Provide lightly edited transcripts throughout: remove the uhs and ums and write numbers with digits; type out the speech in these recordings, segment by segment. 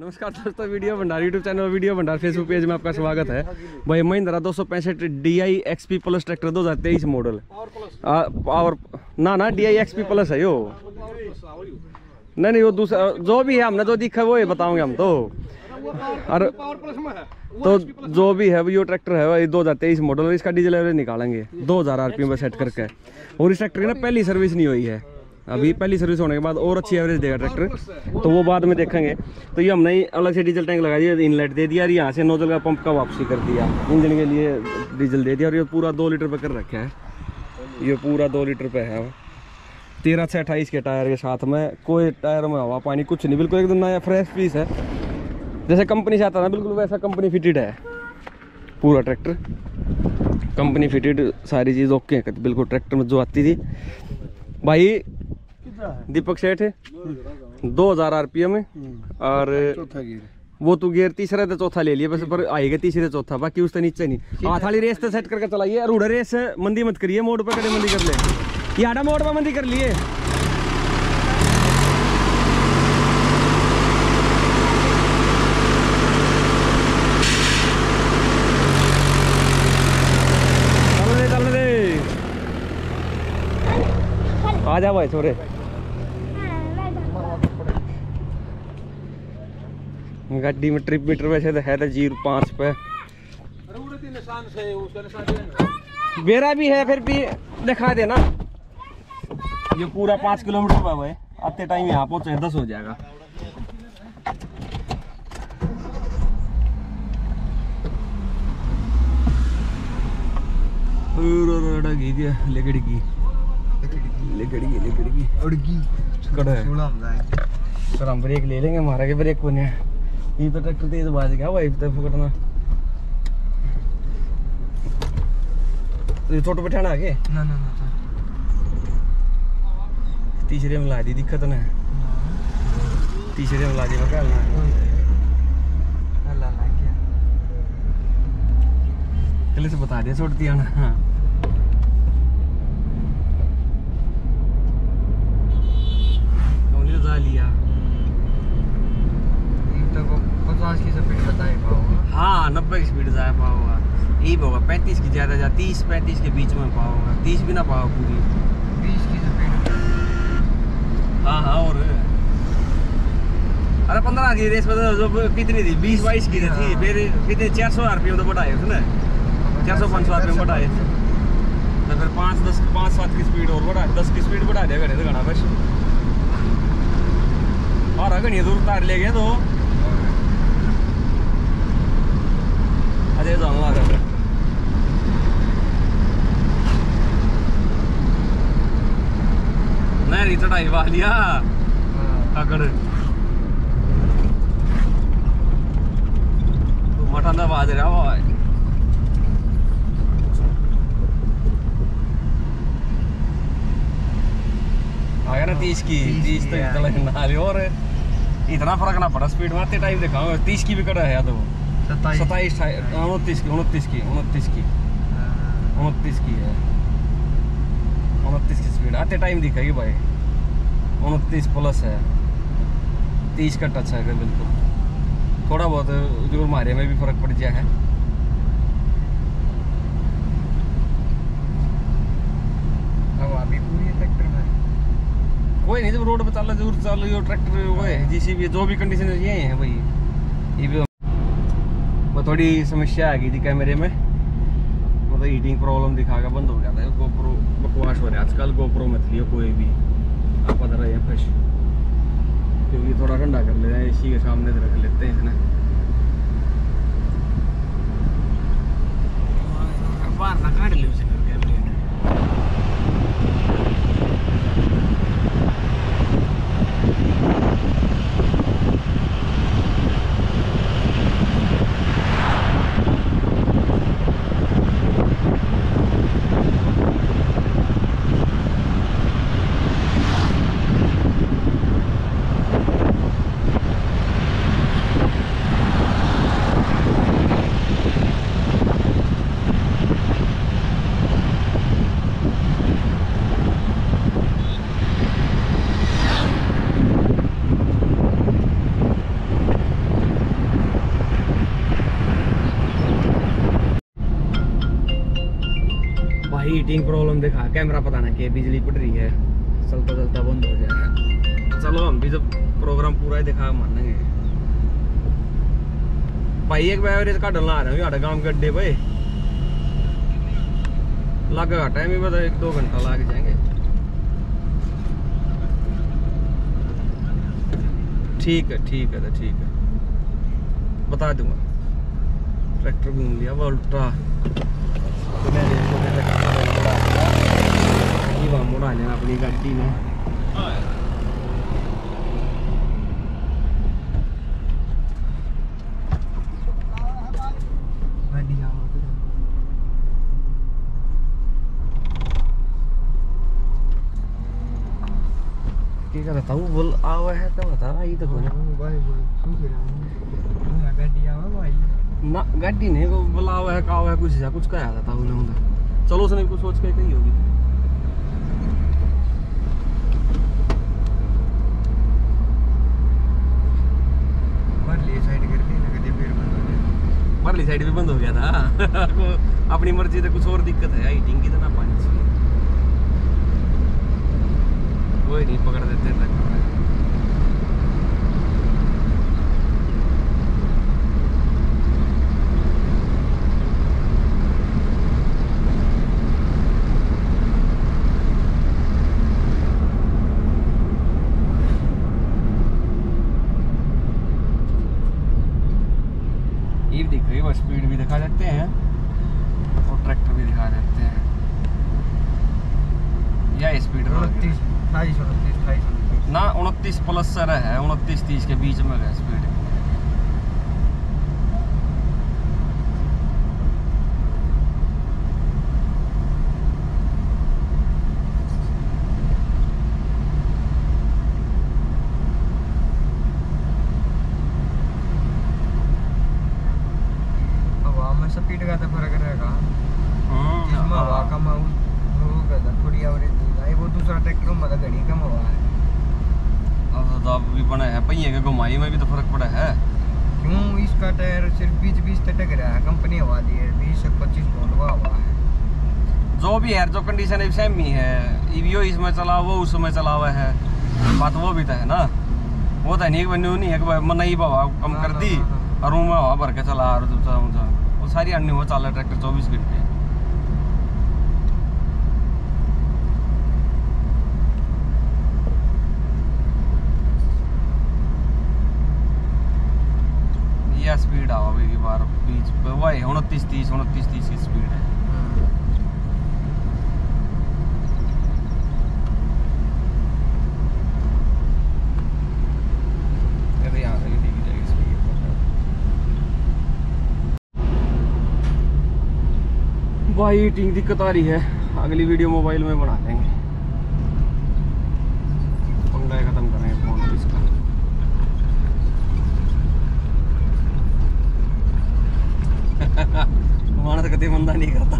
नमस्कार दोस्तों, वीडियो भंडार यूट्यूब चैनल और वीडियो भंडार फेसबुक पेज में आपका स्वागत है। भाई Mahindra 265 DI XP plus tractor 2023 model और ना DI XP प्लस है यो। नहीं वो दूसरा जो भी है, हमने जो दिखा है वो ये बताओगे हम तो। और तो जो भी है वो ट्रैक्टर है 2023 मॉडल, इसका डीजल एवरेज निकालेंगे 2000 RPM पर सेट करके। और इस ट्रैक्टर की ना पहली सर्विस नहीं हुई है, अभी पहली सर्विस होने के बाद और अच्छी एवरेज देगा ट्रैक्टर, तो वो बाद में देखेंगे। तो ये हमने अलग से डीजल टैंक लगा दिया, इनलेट दे दिया और यहाँ से नोजल का पंप का वापसी कर दिया, इंजन के लिए डीजल दे दिया। और ये पूरा 2 लीटर पे कर रखा है, ये पूरा 2 लीटर पे है। 13 से 28 के टायर के साथ में, कोई टायर में हवा पानी कुछ नहीं, बिल्कुल एकदम नया फ्रेश पीस है, जैसे कंपनी से आता ना बिल्कुल वैसा कंपनी फिटेड है। पूरा ट्रैक्टर कंपनी फिटेड, सारी चीज़ ओके है बिल्कुल ट्रैक्टर में जो आती थी। भाई दीपक सेठ है, 2000 RPM में, और वो तो गियर तीसरा तो चौथा ले लिया बस, पर आएगा तीसरे चौथा, बाकी उससे नीचे नहीं। हाथ वाली रेस तो सेट करके चलाइए, रूढ़ा रेस मंदी मत करिए, मोड़ पर कड़े मंदी कर ले, याडा मोड़ पर मंदी कर लिए। आ जा भाई छोरे, गाड़ी में ट्रिप मीटर वैसे तो है 0.5 पे, बेरा भी है फिर भी दिखा देना। ये पूरा 5 किलोमीटर पे भाई, आते टाइम यहाँ पहुँचे 10 हो जाएगा। लेकड़ी की सर हम ब्रेक ले लेंगे, हमारा के ब्रेक कौन है, ये तो ट्रैक्टर तेज बाज गया भाई, पकड़ना ये छोटे बैठाना आगे ना ना ना, तीसरे में ला दी, दिक्कत ना है तीसरे में ला दी पकड़ना से बता दिया छोड़ती है ना। लिया तो 50 की स्पीड बताए पाओगा, हाँ 90 की स्पीड जाए पाओगा, यही होगा 35 की ज्यादा जा, 30-35 के बीच में पाओगा, 30 भी ना पाओ पूरी, 20 की स्पीड हाँ। और अरे 15 की रेस में जो कितनी थी, 20-22 की थी, फिर कितने 400 RPM तो बढ़ाए उसने, 400-500 RPM बढ़ाए, तो फिर 5-7 की स्पीड और बढ़ा, 10 की स्पीड बढ़ा दिया करे तो घना बस। और अगर ये दूर तार ले गए तो अजय जानवा कर नहीं चढ़ाई वालिया अगर तू मटाना बाज रहा भाई। अगर 30 की 30 तो इतना ले, और इतना फर्क ना पड़ा स्पीड मारते टाइम, दिखाऊंगा 30 की भी कड़ा है तो 29 की स्पीड आते टाइम दिखाई भाई, 29 प्लस है, 30 का टच है बिल्कुल, थोड़ा बहुत जो मारे में भी फर्क पड़ गया है। अब अभी पूरी ट्रैक्टर में कोई नहीं, जब रोड पे चल जरूर चालू, ये ट्रैक्टर वो है जीसीबी जो भी कंडीशन है ये है भाई। ये भी वो थोड़ी समस्या आ गई थी कैमरे में, मतलब हीटिंग प्रॉब्लम दिखाकर बंद हो गया था। गोप्रो बकवास हो रहा है आजकल, गोप्रो मत लियो कोई भी, आप पता रहे फ्रेश, क्योंकि थोड़ा ठंडा कर ले रहे हैं, इसी के सामने रख लेते हैं ना। हीटिंग प्रॉब्लम देखा, कैमरा पता ना कि बिजली पड़ रही है, चलता चलता बंद हो जाएगा। चलो हम भी जब प्रोग्राम पूरा दिखा मानेंगे भाई। एक एवरेज का डलना आ रहा हूँ हमारे गाँव के अड्डे पे, लगेगा टाइम ही बता 1-2 घंटा लग जाएंगे। ठीक है बता दूंगा। ट्रैक्टर घूम लिया वो उल्टा मुड़ा लेना अपनी गाड़ी में। बोल आवा है तो बता भाई, तो बोल भाई गाड़ी आवा भाई ना, गाड़ी नहीं को बुलावा है कावा है कुछ कहा था उन्होंने। चलो उसने कुछ सोच के कही होगी। परली साइड भी बंद हो गया था अपनी मर्जी से, कुछ और दिक्कत है हीटिंग की तो ना पानी चाहिए। कोई नहीं पकड़ देते हैं स्पीड भी दिखा देते हैं और ट्रैक्टर भी दिखा देते हैं। या स्पीड 29 ना 29 प्लस सर है, 29-30 के बीच में है स्पीड। स्पीड का तो फर्क रहेगा, इसमें हवा कम होगा तो थोड़ी एवरेज देगा। वो दूसरा ट्रैक्टर में तो घड़ी कम हवा है। अब तो भी बना है पहिए के घुमाई में भी तो फर्क पड़ा है। क्यों इसका टायर सिर्फ 20-20 टक रहा है, कंपनी हवा दी है 20-25 बोलवा हवा है। जो भी है जो कंडीशन है सेम ही है। ईवीओ इसमें चला वो उसमें चला हुआ है, बात वो भी तो है ना। वो तो नहीं बनी नहीं है मन नहीं हवा कम कर दी और वो हवा भर के चला रहा सारी अन्य हो चल रहा ट्रैक्टर 24 घंटे। यह स्पीड आवा की बार बीच वही 29-30 की स्पीड है। भाई हीटिंग दिक्कत आ रही है, अगली वीडियो मोबाइल में बना देंगे। पंगा खत्म करेंगे फोन इसका। मानस कभी मंदा नहीं करता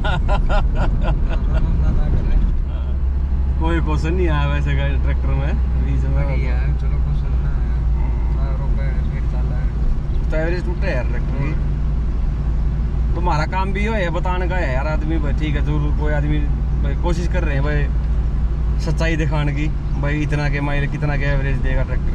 कोई क्वेश्चन नहीं आया वैसे का ट्रैक्टर में रीजन में। चलो क्वेश्चन ना एवरेज टूटे यार ट्रैक्टर की। तुम्हारा काम भी हो है बताने का है यार आदमी भाई, ठीक है जरूर कोई आदमी भाई कोशिश कर रहे हैं भाई सच्चाई दिखाने की भाई, इतना के माइल कितना के एवरेज देगा ट्रैक्टर।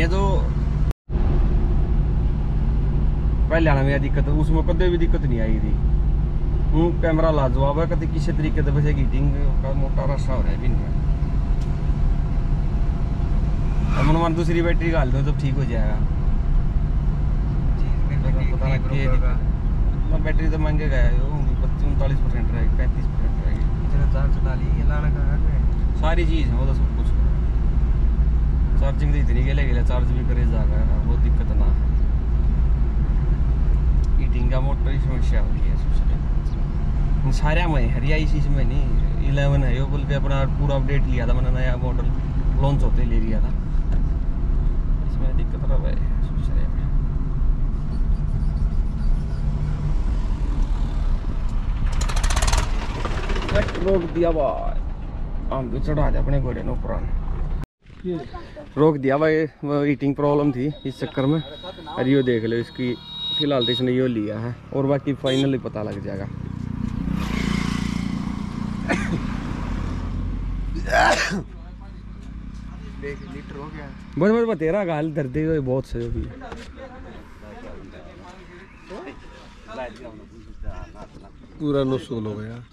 ये तो पहले आना मेरा दिक्कत उसमें कदे भी दिक्कत नहीं आई थी। हूँ कैमरा लाजवाब है, कभी किसी तरीके से वैसे हीटिंग का मोटा रास्ता हो रहा है बिन में। मन दूसरी बैटरी डाल दो जब ठीक हो जाएगा। बैटरी तो महंगे गया 35-39% रहेगी, 35% रहेगी। सारी चीज़ है वो तो सब कुछ। चार्जिंग तो इतनी गले चार्ज भी करे जा रहा है, बहुत दिक्कत ना है। हीटिंग का मोटर समस्या हो रही है सबसे सारे में, हरियाई चीज में नहीं। 11 है वो बोल के अपना पूरा अपडेट लिया था मैंने, नया मॉडल लॉन्च होते ले लिया था। इसमें दिक्कत रहा है कट रोक दिया भाई। आम भी चढ़ा दे अपने घोड़े ने ऊपर, रोक दिया भाई, हीटिंग प्रॉब्लम थी इस चक्कर में। अरे यो देख लो इसकी फिलहाल तो इसने यो लिया है और बाकी फाइनली पता लग जाएगा। लीटर हो गया बस बस बतेरा गाल दर्द है बहुत से भी। पूरा नसूल हो गया।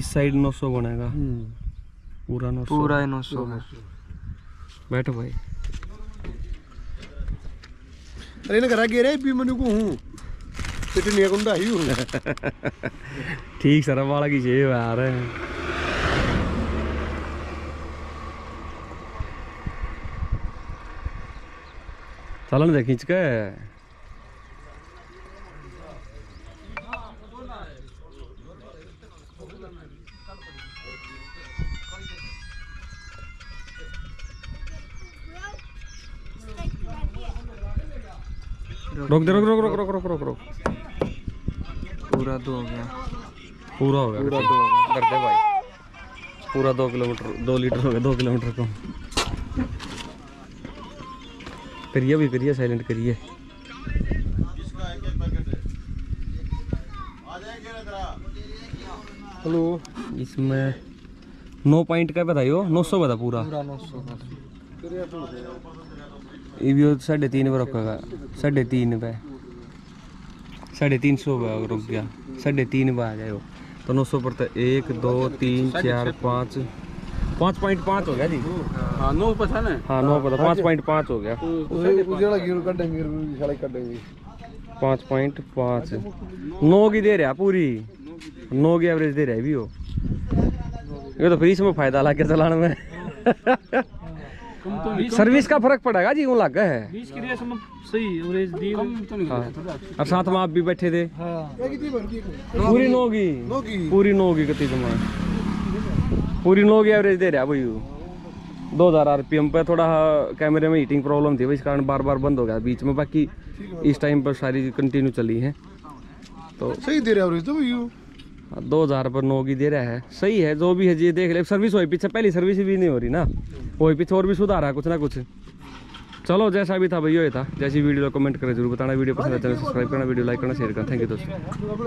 इस साइड 900 बनेगा पूरा 900, पूरा 900 है। बैठो भाई। अरे ना करा गिरे भी मनु को हूं पिटने गुंडा ही हूं। ठीक सर वाला की जे यार है। चलन दे खींच के रोक दे, रोक रोक रोक रोक रोक रोक रोक। पूरा 2 हो गया, पूरा हो गया, पूरा 2 हो गया। कर दे भाई पूरा 2 लीटर हो गया, 2 किलोमीटर कम। करिए भी करिए, साइलेंट करिए। हेलो इसमें 9 पॉइंट का बताइयो, 900 बता पूरा, पूरा 900 ये 3.5 पे रखेगा, 3.5 पे 350 पे रुक गया, 3.5 पे आ जाए तो 900 पर तो 1 2 3 4 5 5.5 हो गया जी। हाँ 9 पर था ना, हाँ 9 पर था, 5.5 हो गया। 5.5 9 की दे रहा, पूरी 9 की एवरेज दे रहा है भी हो। ये तो फ्री में फायदा लाके चलाने में। सर्विस का फर्क पड़ेगा जी, वो लग है सही। अब साथ में आप भी बैठे थे। पूरी 9 की, पूरी 9 की कितनी जमा, पूरी 9 की एवरेज दे रहा भाई। 2000 RPM पे थोड़ा कैमरे में हीटिंग प्रॉब्लम थी भाई, इस कारण बार बार बंद हो गया बीच में, बाकी इस टाइम पर सारी कंटिन्यू चली है तो सही दे रहा है। 2000 पर 9 की दे रहा है, सही है जो भी है जी। देख ले सर्विस हो पीछे, पहली सर्विस भी नहीं हो रही ना, हो पीछे और भी सुधार है कुछ ना कुछ। चलो जैसा भी था भैया था, जैसी वीडियो कमेंट करें जरूर बताना, वीडियो पसंद आता है सब्सक्राइब करना, वीडियो लाइक करना, शेयर करना। थैंक यू दोस्तों।